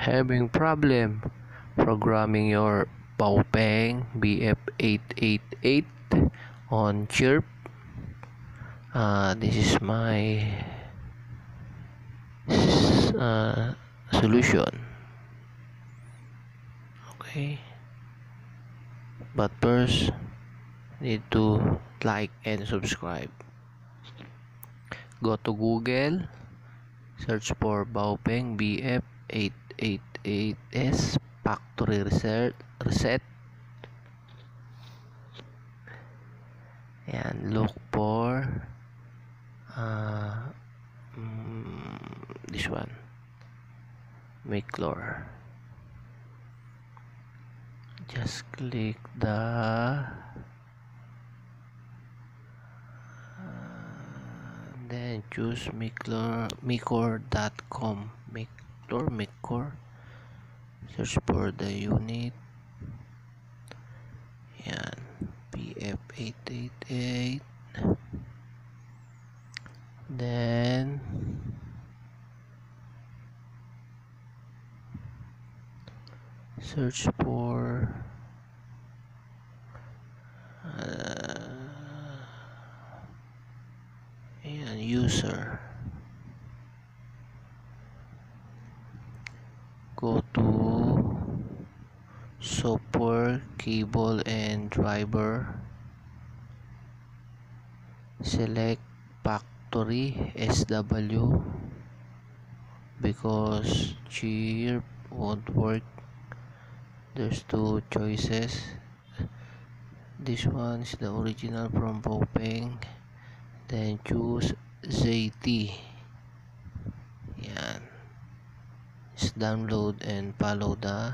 Having problem programming your Baofeng BF888 on Chirp? This is my solution. Okay, but first need to like and subscribe. Go to Google, search for Baofeng BF888S factory reset, and look for this one, Miklor. Just click the then choose Miklor.com. Miklor, search for the unit, and BF888, then search for and user. Go to software, cable and driver, select factory SW because Chirp won't work. There's two choices. This one is the original from Popeng. Then choose ZT. Yan. Just download and follow the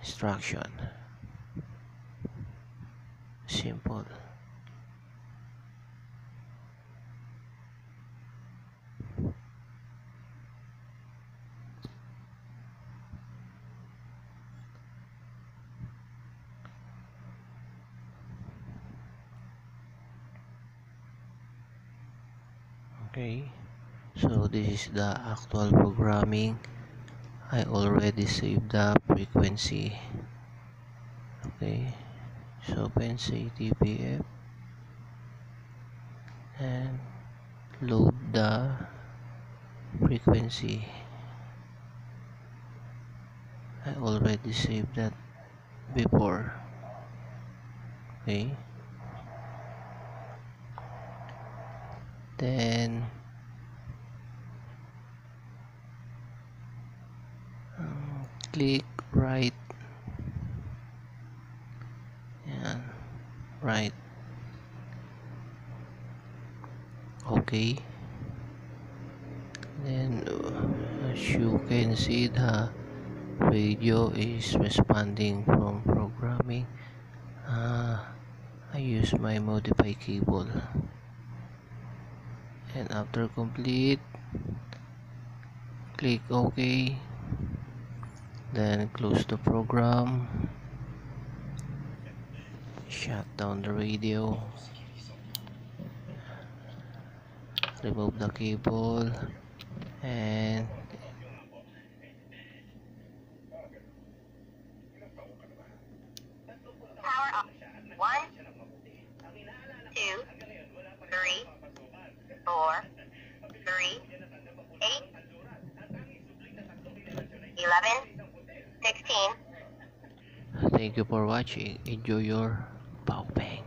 instruction. Simple. Okay, so this is the actual programming. I already saved the frequency. Okay, so open CTPF and load the frequency. I already saved that before. Okay, then click right, and right. Okay, then as you can see, the video is responding from programming. I use my modify cable. And after complete, click OK, then close the program, shut down the radio, remove the cable, and power off. 1, 2, 3, 4, 3, 8, 11, 16. Thank you for watching. Enjoy your Popeng.